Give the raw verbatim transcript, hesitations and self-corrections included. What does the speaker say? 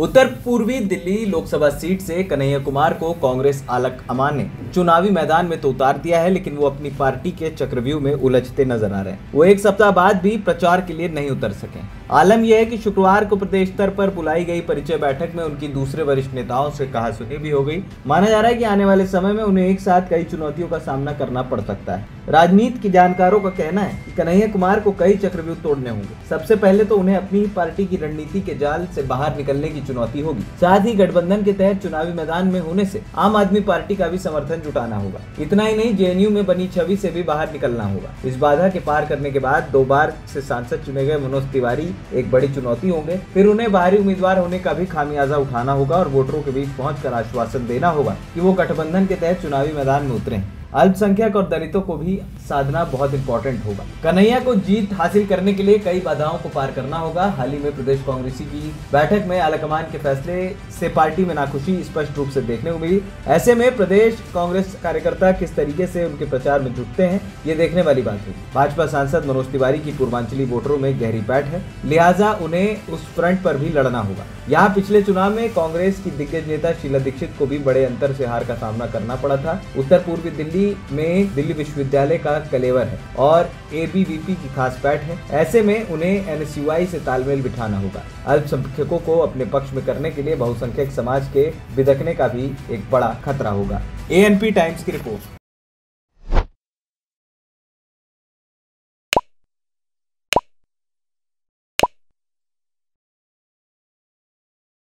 उत्तर पूर्वी दिल्ली लोकसभा सीट से कन्हैया कुमार को कांग्रेस आलक अमान ने चुनावी मैदान में तो उतार दिया है, लेकिन वो अपनी पार्टी के चक्रव्यूह में उलझते नजर आ रहे हैं। वो एक सप्ताह बाद भी प्रचार के लिए नहीं उतर सके। आलम यह है कि शुक्रवार को प्रदेश स्तर पर बुलाई गई परिचय बैठक में उनकी दूसरे वरिष्ठ नेताओं से कहासुनी भी हो गई। माना जा रहा है कि आने वाले समय में उन्हें एक साथ कई चुनौतियों का सामना करना पड़ सकता है। राजनीति के जानकारों का कहना है कि कन्हैया कुमार को कई चक्रव्यूह तोड़ने होंगे। सबसे पहले तो उन्हें अपनी पार्टी की रणनीति के जाल से बाहर निकलने की चुनौती होगी। साथ ही गठबंधन के तहत चुनावी मैदान में होने से आम आदमी पार्टी का भी समर्थन जुटाना होगा। इतना ही नहीं, जे एन यू में बनी छवि से भी बाहर निकलना होगा। इस बाधा के पार करने के बाद दो बार से सांसद चुने गए मनोज तिवारी एक बड़ी चुनौती होंगे। फिर उन्हें बाहरी उम्मीदवार होने का भी खामियाजा उठाना होगा और वोटरों के बीच पहुँच कर आश्वासन देना होगा कि वो गठबंधन के तहत चुनावी मैदान में उतरे। अल्पसंख्यक और दलितों को भी साधना बहुत इंपॉर्टेंट होगा। कन्हैया को जीत हासिल करने के लिए कई बाधाओं को पार करना होगा। हाल ही में प्रदेश कांग्रेस की बैठक में आलाकमान के फैसले से पार्टी में नाखुशी स्पष्ट रूप से देखने को मिली। ऐसे में प्रदेश कांग्रेस कार्यकर्ता किस तरीके से उनके प्रचार में जुटते हैं, ये देखने वाली बात है। भाजपा सांसद मनोज तिवारी की पूर्वांचली वोटरों में गहरी पैठ है, लिहाजा उन्हें उस फ्रंट पर भी लड़ना होगा। यहाँ पिछले चुनाव में कांग्रेस की दिग्गज नेता शीला दीक्षित को भी बड़े अंतर से हार का सामना करना पड़ा था। उत्तर पूर्वी दिल्ली में दिल्ली विश्वविद्यालय का कलेवर है और एबीवीपी की खास पैठ है। ऐसे में उन्हें एनसीयूआई से तालमेल बिठाना होगा। अल्पसंख्यकों को अपने पक्ष में करने के लिए बहुसंख्यक समाज के बिदकने का भी एक बड़ा खतरा होगा। एएनपी टाइम्स की रिपोर्ट।